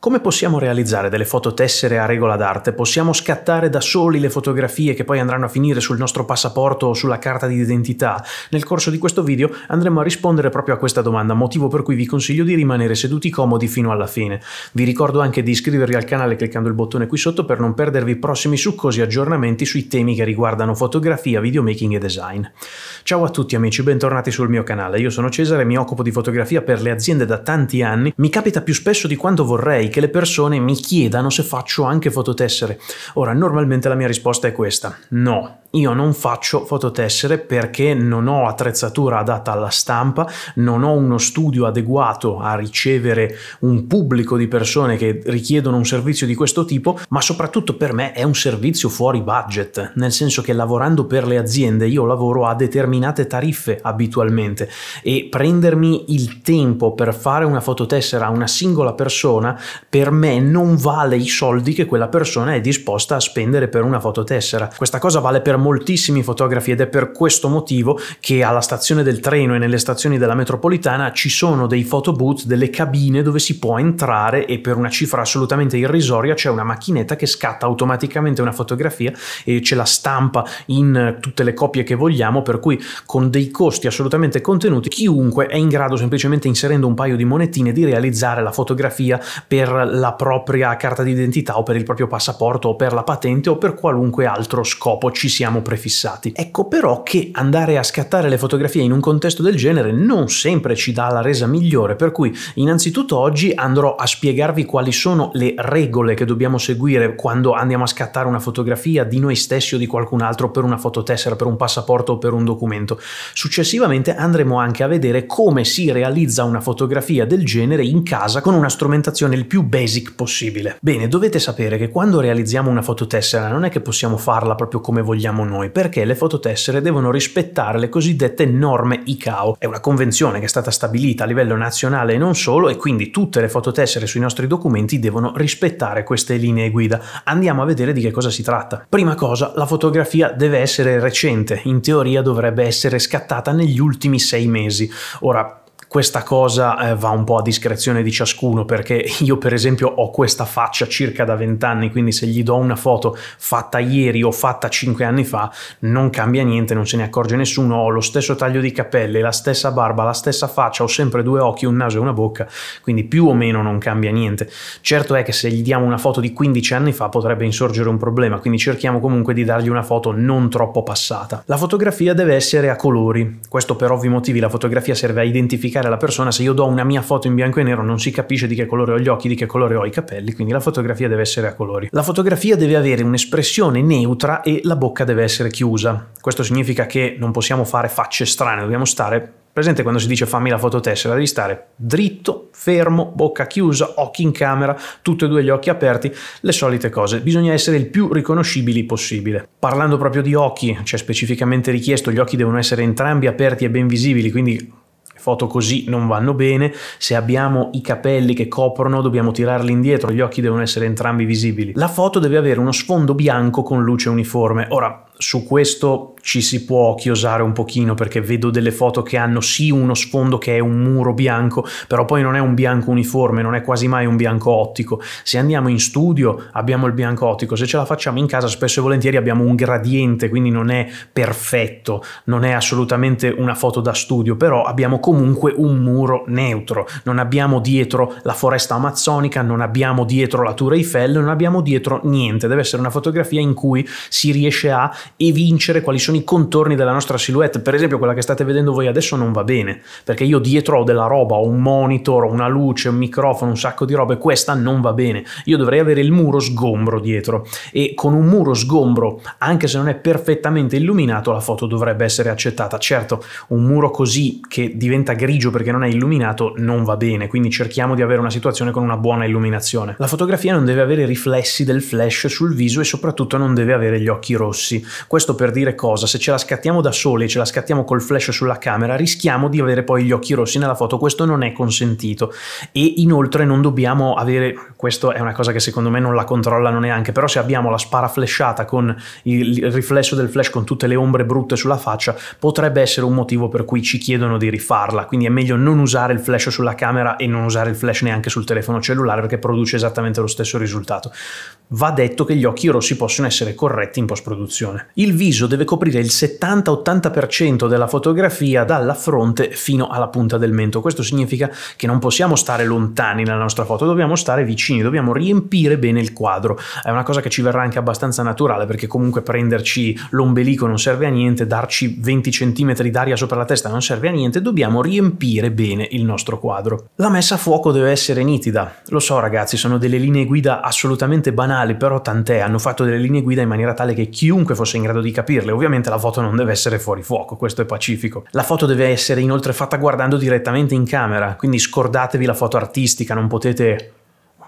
Come possiamo realizzare delle fototessere a regola d'arte? Possiamo scattare da soli le fotografie che poi andranno a finire sul nostro passaporto o sulla carta di identità? Nel corso di questo video andremo a rispondere proprio a questa domanda, motivo per cui vi consiglio di rimanere seduti comodi fino alla fine. Vi ricordo anche di iscrivervi al canale cliccando il bottone qui sotto per non perdervi i prossimi succosi aggiornamenti sui temi che riguardano fotografia, videomaking e design. Ciao a tutti amici, bentornati sul mio canale. Io sono Cesare, mi occupo di fotografia per le aziende da tanti anni. Mi capita più spesso di quanto vorrei che le persone mi chiedano se faccio anche fototessere. Ora, normalmente la mia risposta è questa: no, io non faccio fototessere perché non ho attrezzatura adatta alla stampa, non ho uno studio adeguato a ricevere un pubblico di persone che richiedono un servizio di questo tipo, ma soprattutto per me è un servizio fuori budget, nel senso che lavorando per le aziende io lavoro a determinate tariffe abitualmente e prendermi il tempo per fare una fototessera a una singola persona per me non vale i soldi che quella persona è disposta a spendere per una fototessera. Questa cosa vale per moltissimi fotografi ed è per questo motivo che alla stazione del treno e nelle stazioni della metropolitana ci sono dei photobooth, delle cabine dove si può entrare e per una cifra assolutamente irrisoria c'è una macchinetta che scatta automaticamente una fotografia e ce la stampa in tutte le copie che vogliamo, per cui con dei costi assolutamente contenuti chiunque è in grado, semplicemente inserendo un paio di monetine, di realizzare la fotografia per la propria carta d'identità o per il proprio passaporto o per la patente o per qualunque altro scopo ci siamo prefissati. Ecco però che andare a scattare le fotografie in un contesto del genere non sempre ci dà la resa migliore, per cui innanzitutto oggi andrò a spiegarvi quali sono le regole che dobbiamo seguire quando andiamo a scattare una fotografia di noi stessi o di qualcun altro per una fototessera, per un passaporto o per un documento. Successivamente andremo anche a vedere come si realizza una fotografia del genere in casa con una strumentazione il più basic possibile. Bene, dovete sapere che quando realizziamo una fototessera non è che possiamo farla proprio come vogliamo noi, perché le fototessere devono rispettare le cosiddette norme ICAO. È una convenzione che è stata stabilita a livello nazionale e non solo, e quindi tutte le fototessere sui nostri documenti devono rispettare queste linee guida. Andiamo a vedere di che cosa si tratta. Prima cosa, la fotografia deve essere recente, in teoria dovrebbe essere scattata negli ultimi 6 mesi. Ora, questa cosa va un po' a discrezione di ciascuno, perché io per esempio ho questa faccia circa da 20 anni, quindi se gli do una foto fatta ieri o fatta 5 anni fa non cambia niente, non se ne accorge nessuno, ho lo stesso taglio di capelli, la stessa barba, la stessa faccia, ho sempre 2 occhi, un naso e una bocca, quindi più o meno non cambia niente. Certo è che se gli diamo una foto di 15 anni fa potrebbe insorgere un problema, quindi cerchiamo comunque di dargli una foto non troppo passata. La fotografia deve essere a colori, questo per ovvi motivi, la fotografia serve a identificare la persona. Se io do una mia foto in bianco e nero non si capisce di che colore ho gli occhi, di che colore ho i capelli, quindi la fotografia deve essere a colori. La fotografia deve avere un'espressione neutra e la bocca deve essere chiusa. Questo significa che non possiamo fare facce strane, dobbiamo stare... Presente quando si dice fammi la fototessera, devi stare dritto, fermo, bocca chiusa, occhi in camera, tutti e 2 gli occhi aperti, le solite cose. Bisogna essere il più riconoscibili possibile. Parlando proprio di occhi, c'è specificamente richiesto, gli occhi devono essere entrambi aperti e ben visibili, quindi foto così non vanno bene. Se abbiamo i capelli che coprono dobbiamo tirarli indietro, gli occhi devono essere entrambi visibili. La foto deve avere uno sfondo bianco con luce uniforme. Ora, su questo ci si può occhiosare un pochino, perché vedo delle foto che hanno sì uno sfondo che è un muro bianco, però poi non è un bianco uniforme, non è quasi mai un bianco ottico. Se andiamo in studio abbiamo il bianco ottico, se ce la facciamo in casa spesso e volentieri abbiamo un gradiente, quindi non è perfetto, non è assolutamente una foto da studio, però abbiamo comunque un muro neutro, non abbiamo dietro la foresta amazzonica, non abbiamo dietro la Tour Eiffel, non abbiamo dietro niente. Deve essere una fotografia in cui si riesce a evincere quali sono i contorni della nostra silhouette. Per esempio quella che state vedendo voi adesso non va bene, perché io dietro ho della roba, ho un monitor, ho una luce, un microfono, un sacco di robe, questa non va bene. Io dovrei avere il muro sgombro dietro, e con un muro sgombro, anche se non è perfettamente illuminato, la foto dovrebbe essere accettata. Certo, un muro così che diventa grigio perché non è illuminato non va bene, quindi cerchiamo di avere una situazione con una buona illuminazione. La fotografia non deve avere riflessi del flash sul viso e soprattutto non deve avere gli occhi rossi. Questo per dire cosa? Se ce la scattiamo da soli e ce la scattiamo col flash sulla camera, rischiamo di avere poi gli occhi rossi nella foto. Questo non è consentito. E inoltre non dobbiamo avere, questo è una cosa che secondo me non la controllano neanche, però se abbiamo la sparaflesciata con il riflesso del flash con tutte le ombre brutte sulla faccia, potrebbe essere un motivo per cui ci chiedono di rifarla. Quindi è meglio non usare il flash sulla camera e non usare il flash neanche sul telefono cellulare, perché produce esattamente lo stesso risultato. Va detto che gli occhi rossi possono essere corretti in post-produzione. Il viso deve coprire il 70-80% della fotografia dalla fronte fino alla punta del mento. Questo significa che non possiamo stare lontani nella nostra foto, dobbiamo stare vicini, dobbiamo riempire bene il quadro. È una cosa che ci verrà anche abbastanza naturale, perché comunque prenderci l'ombelico non serve a niente, darci 20 cm d'aria sopra la testa non serve a niente, dobbiamo riempire bene il nostro quadro. La messa a fuoco deve essere nitida. Lo so ragazzi, sono delle linee guida assolutamente banali, però tant'è, hanno fatto delle linee guida in maniera tale che chiunque fosse in grado di capirle. Ovviamente la foto non deve essere fuori fuoco, questo è pacifico. La foto deve essere inoltre fatta guardando direttamente in camera, quindi scordatevi la foto artistica, non potete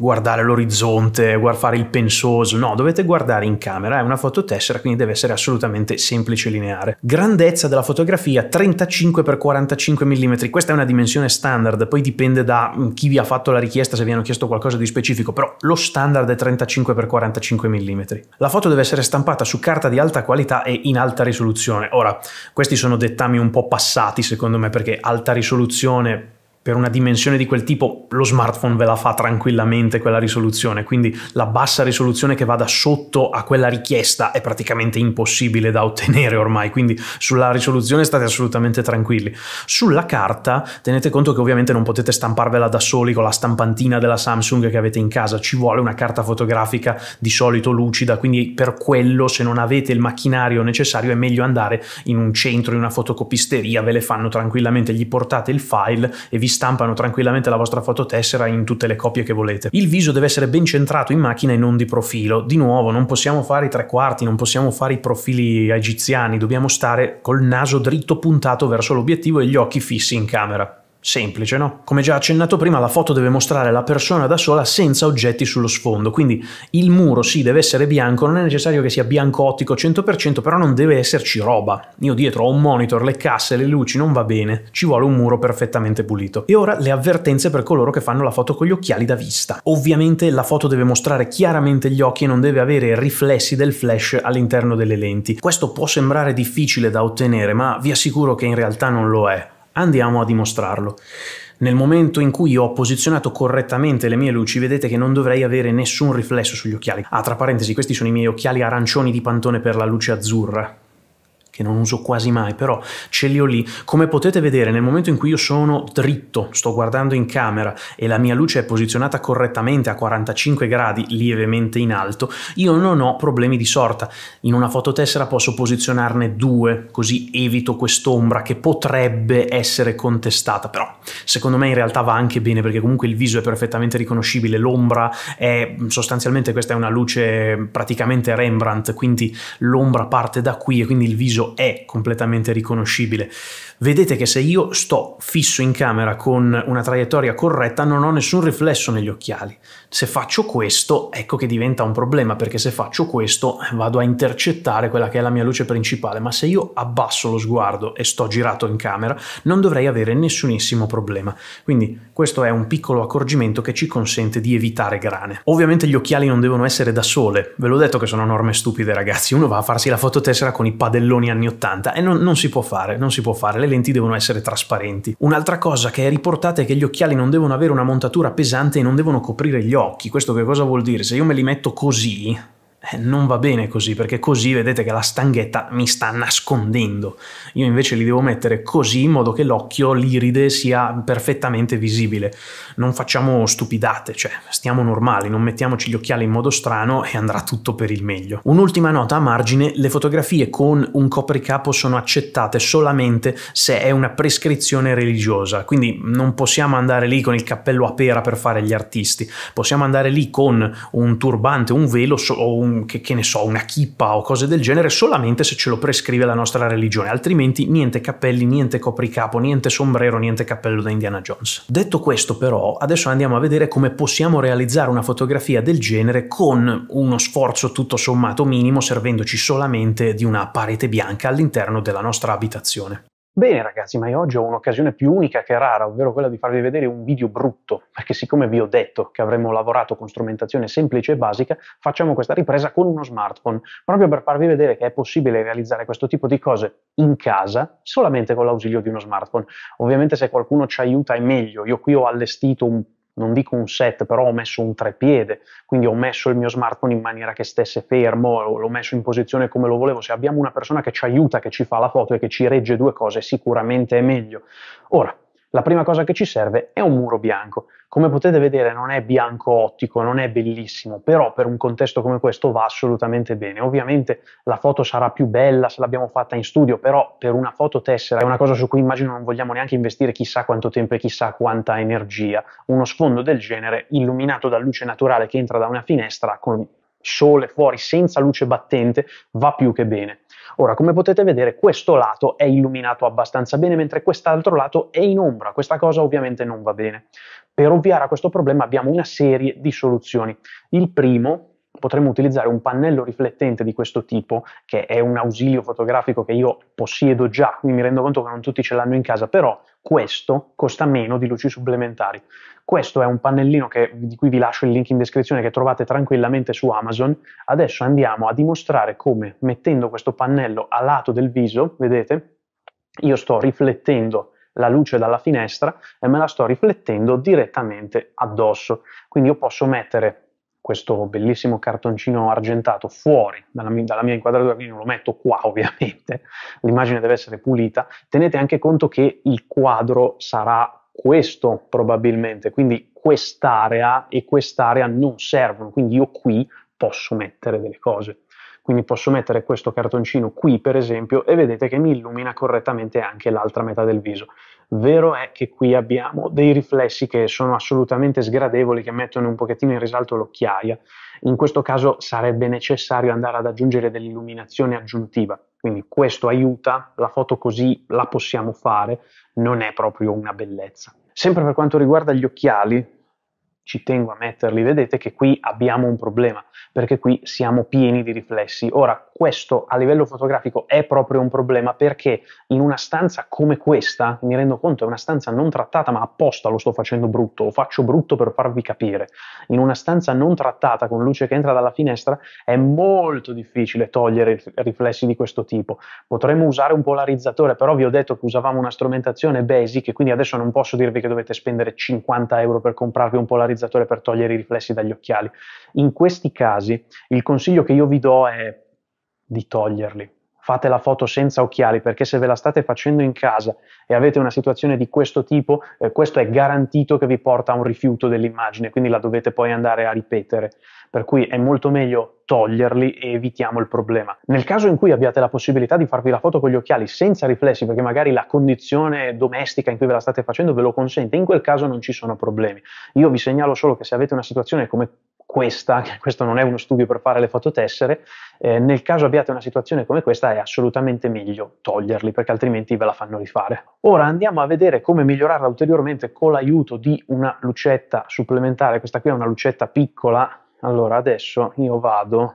guardare l'orizzonte, fare il pensoso, no, dovete guardare in camera, è una fototessera, quindi deve essere assolutamente semplice e lineare. Grandezza della fotografia 35 x 45 mm, questa è una dimensione standard, poi dipende da chi vi ha fatto la richiesta, se vi hanno chiesto qualcosa di specifico, però lo standard è 35 x 45 mm. La foto deve essere stampata su carta di alta qualità e in alta risoluzione. Ora, questi sono dettami un po' passati secondo me, perché alta risoluzione per una dimensione di quel tipo lo smartphone ve la fa tranquillamente quella risoluzione, quindi la bassa risoluzione che vada sotto a quella richiesta è praticamente impossibile da ottenere ormai, quindi sulla risoluzione state assolutamente tranquilli. Sulla carta tenete conto che ovviamente non potete stamparvela da soli con la stampantina della Samsung che avete in casa, ci vuole una carta fotografica di solito lucida, quindi per quello, se non avete il macchinario necessario, è meglio andare in un centro, in una fotocopisteria, ve le fanno tranquillamente, gli portate il file e vi stampano tranquillamente la vostra fototessera in tutte le copie che volete. Il viso deve essere ben centrato in macchina e non di profilo. Di nuovo, non possiamo fare i tre quarti, non possiamo fare i profili egiziani, dobbiamo stare col naso dritto puntato verso l'obiettivo e gli occhi fissi in camera. Semplice, no? Come già accennato prima, la foto deve mostrare la persona da sola senza oggetti sullo sfondo, quindi il muro sì deve essere bianco, non è necessario che sia bianco ottico 100%, però non deve esserci roba. Io dietro ho un monitor, le casse, le luci, non va bene, ci vuole un muro perfettamente pulito. E ora le avvertenze per coloro che fanno la foto con gli occhiali da vista. Ovviamente la foto deve mostrare chiaramente gli occhi e non deve avere riflessi del flash all'interno delle lenti. Questo può sembrare difficile da ottenere, ma vi assicuro che in realtà non lo è. Andiamo a dimostrarlo. Nel momento in cui ho posizionato correttamente le mie luci, vedete che non dovrei avere nessun riflesso sugli occhiali. Ah, tra parentesi, questi sono i miei occhiali arancioni di Pantone per la luce azzurra, che non uso quasi mai, però ce li ho lì. Come potete vedere, nel momento in cui io sono dritto, sto guardando in camera e la mia luce è posizionata correttamente a 45 gradi, lievemente in alto, io non ho problemi di sorta. In una fototessera posso posizionarne due, così evito quest'ombra che potrebbe essere contestata, però secondo me in realtà va anche bene, perché comunque il viso è perfettamente riconoscibile, l'ombra è sostanzialmente, questa è una luce praticamente Rembrandt, quindi l'ombra parte da qui e quindi il viso è completamente riconoscibile. Vedete che se io sto fisso in camera con una traiettoria corretta non ho nessun riflesso negli occhiali. Se faccio questo, ecco che diventa un problema, perché se faccio questo vado a intercettare quella che è la mia luce principale, ma se io abbasso lo sguardo e sto girato in camera non dovrei avere nessunissimo problema. Quindi questo è un piccolo accorgimento che ci consente di evitare grane. Ovviamente gli occhiali non devono essere da sole, ve l'ho detto che sono norme stupide ragazzi, uno va a farsi la fototessera con i padelloni anni 80 e non si può fare, le lenti devono essere trasparenti. Un'altra cosa che è riportata è che gli occhiali non devono avere una montatura pesante e non devono coprire gli occhi. Questo che cosa vuol dire? Se io me li metto così, non va bene così, perché così vedete che la stanghetta mi sta nascondendo. Io invece li devo mettere così in modo che l'occhio, l'iride, sia perfettamente visibile. Non facciamo stupidate, cioè stiamo normali, non mettiamoci gli occhiali in modo strano e andrà tutto per il meglio. Un'ultima nota a margine: le fotografie con un copricapo sono accettate solamente se è una prescrizione religiosa, quindi non possiamo andare lì con il cappello a pera per fare gli artisti, possiamo andare lì con un turbante, un velo o un che ne so, una kippa o cose del genere, solamente se ce lo prescrive la nostra religione, altrimenti niente cappelli, niente copricapo, niente sombrero, niente cappello da Indiana Jones. Detto questo però, adesso andiamo a vedere come possiamo realizzare una fotografia del genere con uno sforzo tutto sommato minimo, servendoci solamente di una parete bianca all'interno della nostra abitazione. Bene ragazzi, ma io oggi ho un'occasione più unica che rara, ovvero quella di farvi vedere un video brutto, perché siccome vi ho detto che avremmo lavorato con strumentazione semplice e basica, facciamo questa ripresa con uno smartphone, proprio per farvi vedere che è possibile realizzare questo tipo di cose in casa solamente con l'ausilio di uno smartphone. Ovviamente se qualcuno ci aiuta è meglio, io qui ho allestito un, non dico un set, però ho messo un trepiede, quindi ho messo il mio smartphone in maniera che stesse fermo, l'ho messo in posizione come lo volevo. Se abbiamo una persona che ci aiuta, che ci fa la foto e che ci regge due cose, sicuramente è meglio. Ora, la prima cosa che ci serve è un muro bianco. Come potete vedere non è bianco ottico, non è bellissimo, però per un contesto come questo va assolutamente bene. Ovviamente la foto sarà più bella se l'abbiamo fatta in studio, però per una foto tessera è una cosa su cui immagino non vogliamo neanche investire chissà quanto tempo e chissà quanta energia. Uno sfondo del genere, illuminato da luce naturale che entra da una finestra, con sole fuori, senza luce battente, va più che bene. Ora, come potete vedere, questo lato è illuminato abbastanza bene, mentre quest'altro lato è in ombra. Questa cosa ovviamente non va bene. Per ovviare a questo problema abbiamo una serie di soluzioni. Il primo, potremmo utilizzare un pannello riflettente di questo tipo, che è un ausilio fotografico che io possiedo già, quindi mi rendo conto che non tutti ce l'hanno in casa, però questo costa meno di luci supplementari. Questo è un pannellino di cui vi lascio il link in descrizione, che trovate tranquillamente su Amazon. Adesso andiamo a dimostrare come, mettendo questo pannello a lato del viso, vedete, io sto riflettendo la luce dalla finestra e me la sto riflettendo direttamente addosso. Quindi io posso mettere questo bellissimo cartoncino argentato fuori dalla mia inquadratura, quindi non lo metto qua ovviamente, l'immagine deve essere pulita. Tenete anche conto che il quadro sarà questo probabilmente, quindi quest'area e quest'area non servono, quindi io qui posso mettere delle cose. Quindi posso mettere questo cartoncino qui per esempio e vedete che mi illumina correttamente anche l'altra metà del viso. Vero è che qui abbiamo dei riflessi che sono assolutamente sgradevoli, che mettono un pochettino in risalto l'occhiaia. In questo caso sarebbe necessario andare ad aggiungere dell'illuminazione aggiuntiva, quindi questo aiuta, la foto così la possiamo fare, non è proprio una bellezza. Sempre per quanto riguarda gli occhiali, ci tengo a metterli, vedete che qui abbiamo un problema, perché qui siamo pieni di riflessi. Ora, questo a livello fotografico è proprio un problema, perché in una stanza come questa, mi rendo conto è una stanza non trattata, ma apposta lo sto facendo brutto, lo faccio brutto per farvi capire, in una stanza non trattata con luce che entra dalla finestra è molto difficile togliere riflessi di questo tipo. Potremmo usare un polarizzatore, però vi ho detto che usavamo una strumentazione basic e quindi adesso non posso dirvi che dovete spendere 50 euro per comprarvi un polarizzatore per togliere i riflessi dagli occhiali. In questi casi il consiglio che io vi do è di toglierli. Fate la foto senza occhiali, perché se ve la state facendo in casa e avete una situazione di questo tipo, questo è garantito che vi porta a un rifiuto dell'immagine, quindi la dovete poi andare a ripetere, per cui è molto meglio toglierli e evitiamo il problema. Nel caso in cui abbiate la possibilità di farvi la foto con gli occhiali senza riflessi, perché magari la condizione domestica in cui ve la state facendo ve lo consente, in quel caso non ci sono problemi. Io vi segnalo solo che se avete una situazione come questa, che questo non è uno studio per fare le fototessere, nel caso abbiate una situazione come questa è assolutamente meglio toglierli, perché altrimenti ve la fanno rifare. Ora andiamo a vedere come migliorarla ulteriormente con l'aiuto di una lucetta supplementare. Questa qui è una lucetta piccola. Allora adesso io vado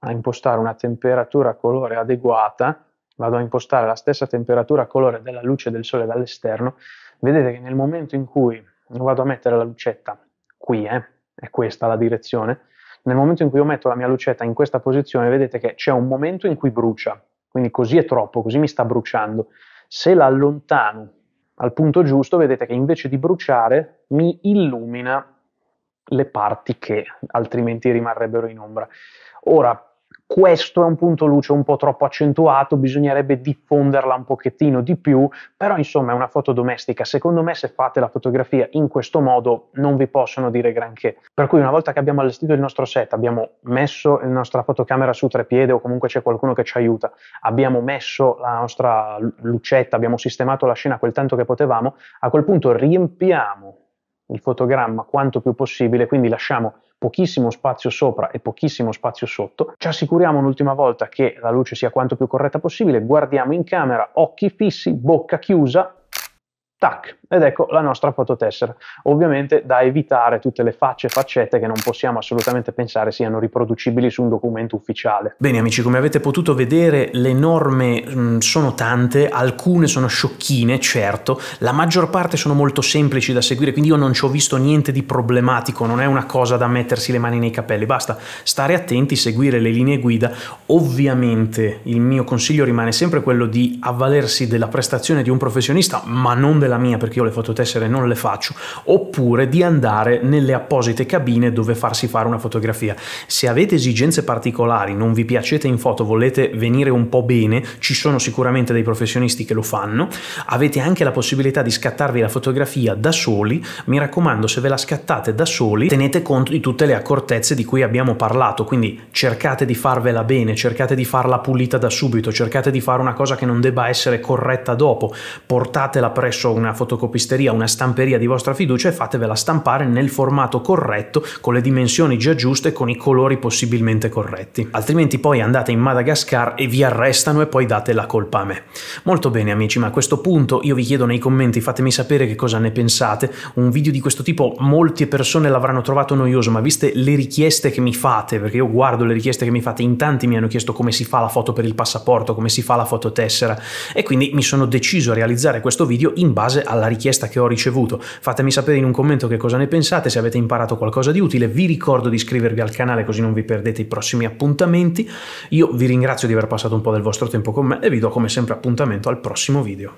a impostare una temperatura colore adeguata, vado a impostare la stessa temperatura colore della luce del sole dall'esterno. Vedete che nel momento in cui vado a mettere la lucetta qui, è questa la direzione, nel momento in cui io metto la mia lucetta in questa posizione vedete che c'è un momento in cui brucia, quindi così è troppo, così mi sta bruciando. Se la allontano al punto giusto vedete che invece di bruciare mi illumina le parti che altrimenti rimarrebbero in ombra. Ora, questo è un punto luce un po' troppo accentuato, bisognerebbe diffonderla un pochettino di più, però insomma è una foto domestica. Secondo me se fate la fotografia in questo modo non vi possono dire granché. Per cui una volta che abbiamo allestito il nostro set, abbiamo messo la nostra fotocamera su treppiede o comunque c'è qualcuno che ci aiuta, abbiamo messo la nostra lucetta, abbiamo sistemato la scena quel tanto che potevamo, a quel punto riempiamo il fotogramma quanto più possibile, quindi lasciamo pochissimo spazio sopra e pochissimo spazio sotto, ci assicuriamo un'ultima volta che la luce sia quanto più corretta possibile, guardiamo in camera, occhi fissi, bocca chiusa, tac, ed ecco la nostra fototessera. Ovviamente da evitare tutte le facce e faccette che non possiamo assolutamente pensare siano riproducibili su un documento ufficiale. Bene amici, come avete potuto vedere le norme sono tante, alcune sono sciocchine, certo, la maggior parte sono molto semplici da seguire, quindi io non ci ho visto niente di problematico, non è una cosa da mettersi le mani nei capelli, basta stare attenti, seguire le linee guida. Ovviamente il mio consiglio rimane sempre quello di avvalersi della prestazione di un professionista, ma non della mia, perché io le fototessere non le faccio, oppure di andare nelle apposite cabine dove farsi fare una fotografia. Se avete esigenze particolari, non vi piacete in foto, volete venire un po' bene, ci sono sicuramente dei professionisti che lo fanno, avete anche la possibilità di scattarvi la fotografia da soli. Mi raccomando, se ve la scattate da soli tenete conto di tutte le accortezze di cui abbiamo parlato, quindi cercate di farvela bene, cercate di farla pulita da subito, cercate di fare una cosa che non debba essere corretta dopo, portatela presso una fotocopisteria, una stamperia di vostra fiducia e fatevela stampare nel formato corretto, con le dimensioni già giuste, con i colori possibilmente corretti, altrimenti poi andate in Madagascar e vi arrestano e poi date la colpa a me. Molto bene amici, ma a questo punto io vi chiedo nei commenti, fatemi sapere che cosa ne pensate. Un video di questo tipo molte persone l'avranno trovato noioso, ma viste le richieste che mi fate, perché io guardo le richieste che mi fate, in tanti mi hanno chiesto come si fa la foto per il passaporto, come si fa la fototessera, e quindi mi sono deciso a realizzare questo video in base alla richiesta che ho ricevuto. Fatemi sapere in un commento che cosa ne pensate, se avete imparato qualcosa di utile. Vi ricordo di iscrivervi al canale così non vi perdete i prossimi appuntamenti. Io vi ringrazio di aver passato un po' del vostro tempo con me e vi do come sempre appuntamento al prossimo video.